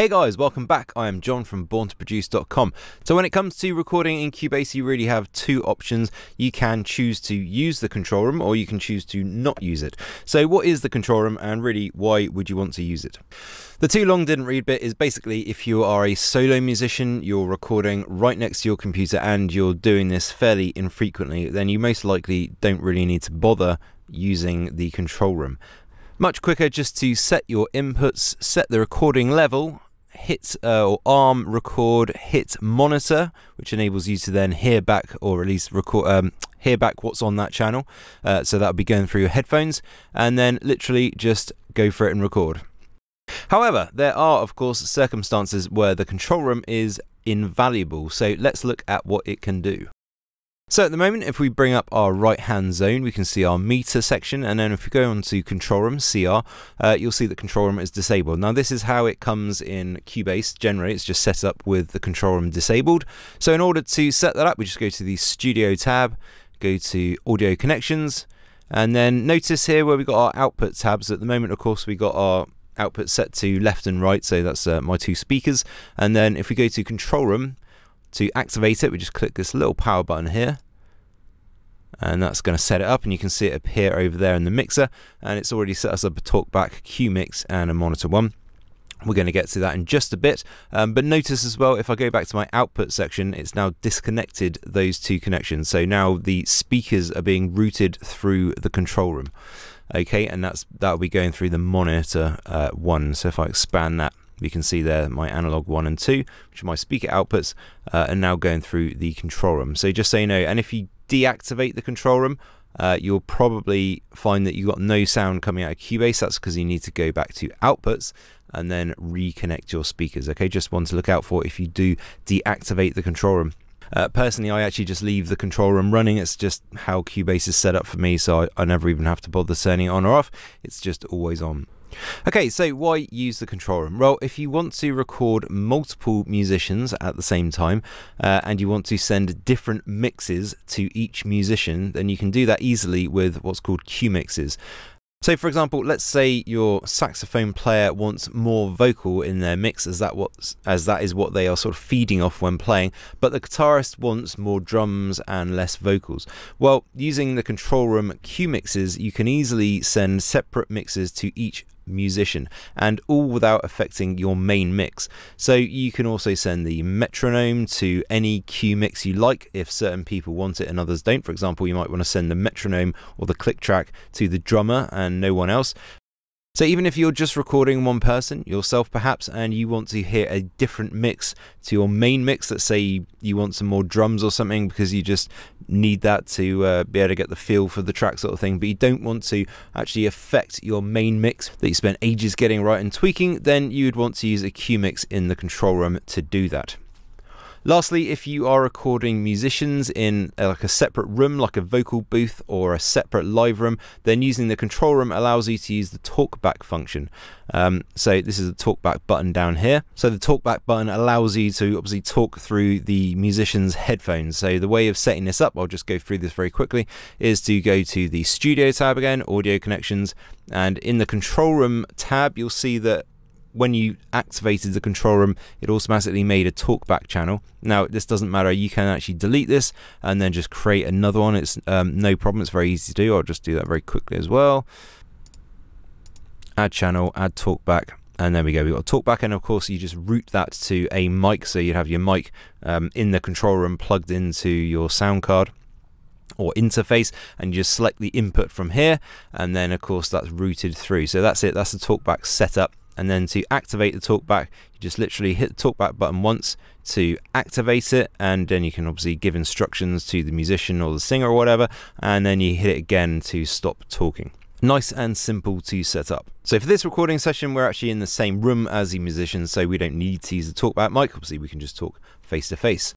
Hey guys, welcome back. I am John from borntoproduce.com. So when it comes to recording in Cubase, you really have two options. You can choose to use the control room or you can choose to not use it. So what is the control room and really why would you want to use it? The too long didn't read bit is basically if you are a solo musician, you're recording right next to your computer and you're doing this fairly infrequently, then you most likely don't really need to bother using the control room. Much quicker just to set your inputs, set the recording level, hit or arm record, hit monitor, which enables you to then hear back or at least record, hear back what's on that channel. So that'll be going through your headphones and then literally just go for it and record. However, there are of course circumstances where the control room is invaluable. So let's look at what it can do. So at the moment, if we bring up our right-hand zone, we can see our meter section, and then if we go on to control room, CR, you'll see the control room is disabled. Now this is how it comes in Cubase. Generally, it's just set up with the control room disabled. So in order to set that up, we just go to the Studio tab, go to Audio Connections, and then notice here where we've got our output tabs. At the moment, of course, we got our output set to left and right, so that's my two speakers. And then if we go to control room, to activate it, we just click this little power button here, and that's going to set it up, and you can see it appear over there in the mixer, and it's already set us up a talkback, Q mix, and a monitor one. We're going to get to that in just a bit, but notice as well, if I go back to my output section, it's now disconnected those two connections, so now the speakers are being routed through the control room. Okay, and that'll be going through the monitor one, so if I expand that, we can see there my analog 1 and 2, which are my speaker outputs, and now going through the control room. So just so you know, and if you deactivate the control room, you'll probably find that you've got no sound coming out of Cubase. That's because you need to go back to outputs and then reconnect your speakers. Okay, just one to look out for if you do deactivate the control room. Personally, I actually just leave the control room running. It's just how Cubase is set up for me, so I never even have to bother turning it on or off. It's just always on. Okay, so why use the control room? Well, if you want to record multiple musicians at the same time and you want to send different mixes to each musician, then you can do that easily with what's called Q mixes. So for example, let's say your saxophone player wants more vocal in their mix as that is what they are sort of feeding off when playing, but the guitarist wants more drums and less vocals. Well, using the control room Q mixes, you can easily send separate mixes to each musician and all without affecting your main mix. So you can also send the metronome to any Q mix you like if certain people want it and others don't. For example, you might want to send the metronome or the click track to the drummer and no one else. So even if you're just recording one person, yourself perhaps, and you want to hear a different mix to your main mix, let's say you want some more drums or something because you just need that to be able to get the feel for the track sort of thing, but you don't want to actually affect your main mix that you spent ages getting right and tweaking, then you'd want to use a Q mix in the control room to do that. Lastly, if you are recording musicians in like a separate room, like a vocal booth or a separate live room, then using the control room allows you to use the talkback function. So this is the talkback button down here. So the talkback button allows you to obviously talk through the musician's headphones. So the way of setting this up, I'll just go through this very quickly, is to go to the Studio tab again, Audio Connections, and in the control room tab, you'll see that when you activated the control room, it automatically made a talkback channel. Now, this doesn't matter. You can actually delete this and then just create another one. It's no problem. It's very easy to do. I'll just do that very quickly as well. Add channel, add talkback. And there we go, we've got talkback, and of course you just route that to a mic. So you'd have your mic in the control room plugged into your sound card or interface, and just select the input from here. And then of course that's routed through. So that's it, that's the talkback setup. And then to activate the talkback, you just literally hit the talkback button once to activate it, and then you can obviously give instructions to the musician or the singer or whatever, and then you hit it again to stop talking. Nice and simple to set up. So for this recording session, we're actually in the same room as the musicians, so we don't need to use the talkback mic. Obviously, we can just talk face to face.